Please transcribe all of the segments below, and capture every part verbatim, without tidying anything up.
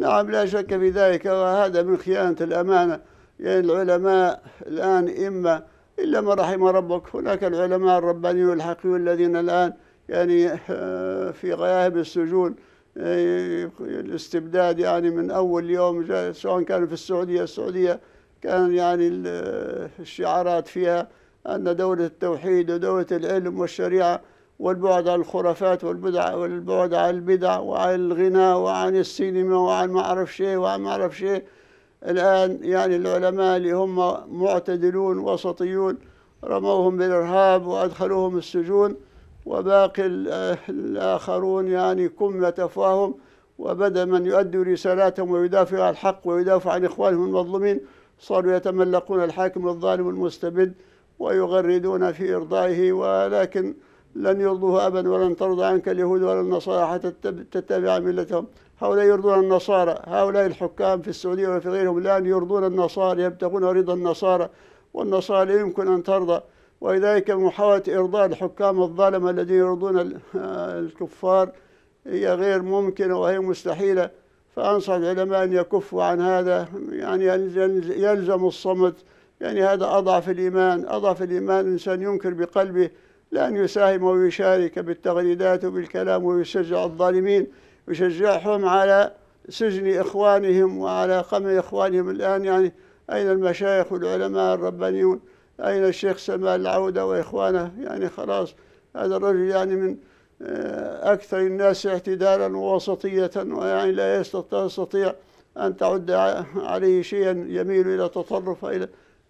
نعم لا شك في ذلك، وهذا من خيانة الأمانة. يعني العلماء الآن إما إلا ما رحم ربك، هناك العلماء الربانيون الحقيقيون الذين الآن يعني في غياهب السجون، الاستبداد يعني من أول يوم، سواء كانوا في السعودية. السعودية كان يعني الشعارات فيها أن دولة التوحيد ودولة العلم والشريعة، والبعد عن الخرافات والبدع والبعد عن البدع وعن الغناء وعن السينما وعن ما أعرف شيء وعن ما أعرف شيء. الآن يعني العلماء اللي هم معتدلون وسطيون رموهم بالإرهاب وأدخلوهم السجون، وباقي الآخرون يعني كمية أفواههم، وبدأ من يؤدي رسالاتهم ويدافع عن الحق ويدافع عن إخوانهم المظلومين، صاروا يتملقون الحاكم الظالم المستبد ويغردون في إرضائه. ولكن لن يرضوه أبدا، ولن ترضى عنك اليهود ولا النصارى حتى تتبع ملتهم. هؤلاء يرضون النصارى، هؤلاء الحكام في السعودية وفي غيرهم الآن يرضون النصارى، يبتغون رضا النصارى، والنصارى لا يمكن أن ترضى. ولذلك محاولة إرضاء الحكام الظالمة الذين يرضون الكفار هي غير ممكنة وهي مستحيلة. فأنصح العلماء أن يكفوا عن هذا، يعني يلزم الصمت. يعني هذا أضعف الإيمان، أضعف الإيمان الإنسان ينكر بقلبه، لأن يساهم ويشارك بالتغريدات وبالكلام ويشجع الظالمين، يشجعهم على سجن إخوانهم وعلى قمع إخوانهم. الآن يعني أين المشايخ والعلماء الربانيون؟ أين الشيخ سلمان العودة وإخوانه؟ يعني خلاص هذا الرجل يعني من أكثر الناس اعتدالا ووسطية، ويعني لا يستطيع أن تعد عليه شيئا يميل إلى تطرف.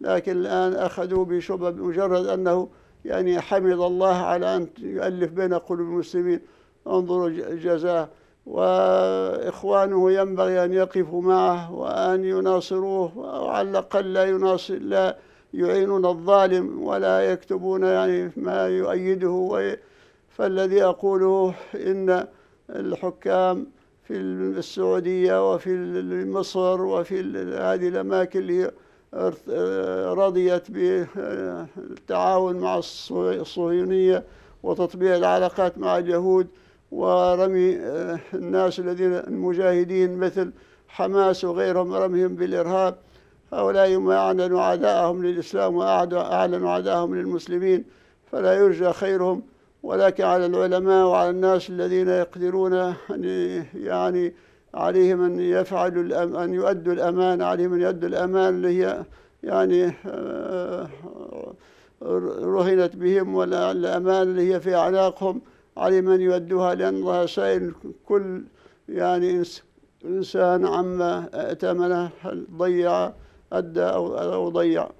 لكن الآن أخذوا بشبه مجرد أنه يعني حمد الله على أن يؤلف بين قلوب المسلمين. انظروا جزاه. وإخوانه ينبغي أن يقفوا معه وأن يناصروه، وعلى الأقل لا يناصر لا يعينون الظالم ولا يكتبون يعني ما يؤيده. فالذي أقوله إن الحكام في السعودية وفي مصر وفي هذه الأماكن اللي رضيت بالتعاون مع الصهيونية وتطبيع العلاقات مع اليهود ورمي الناس الذين المجاهدين مثل حماس وغيرهم، رميهم بالإرهاب، هؤلاء ما أعلنوا عداءهم للإسلام وأعلنوا عداءهم للمسلمين، فلا يرجى خيرهم. ولكن على العلماء وعلى الناس الذين يقدرون يعني عليهم أن يفعلوا أن يؤدوا الأمانة، عليهم أن يؤدوا الأمانة اللي هي يعني رهنت بهم، والأمانة اللي هي في أعناقهم عليهم أن يؤدوها، لأن الله سائل كل يعني إنسان عما ائتمنه، هل ضيع أدى أو ضيع.